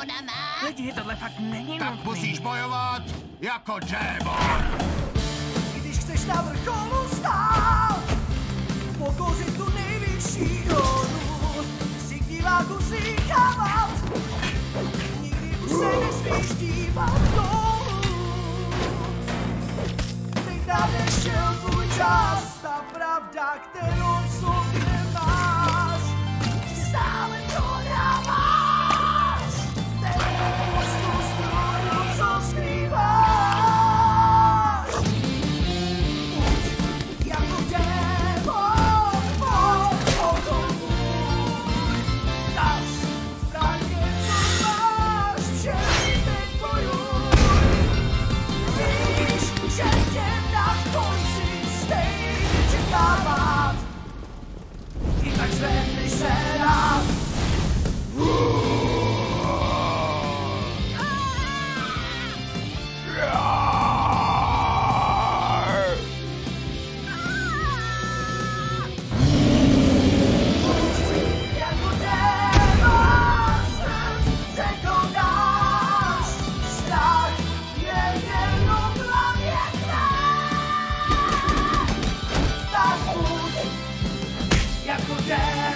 škoda má. Lidi, tohle fakt není tak nutný. Musíš bojovat jako démon. Když chceš na vrcholu stát, pokořit tu nejvyšší donu, si k diváku říkávat, nikdy už se nesmíš dívat dolů. Teď nám nešel tvůj čas, ta pravda, kterou sobě máš, stále dodáváš, ten pustu stranu, co skrýváš. Buď jako démon, pojď pokomu, dáš zbraně, co máš, všechny teď bojuj. Víš, že tě na konci stejně čekávat. I tak zvedni se rád. Yeah!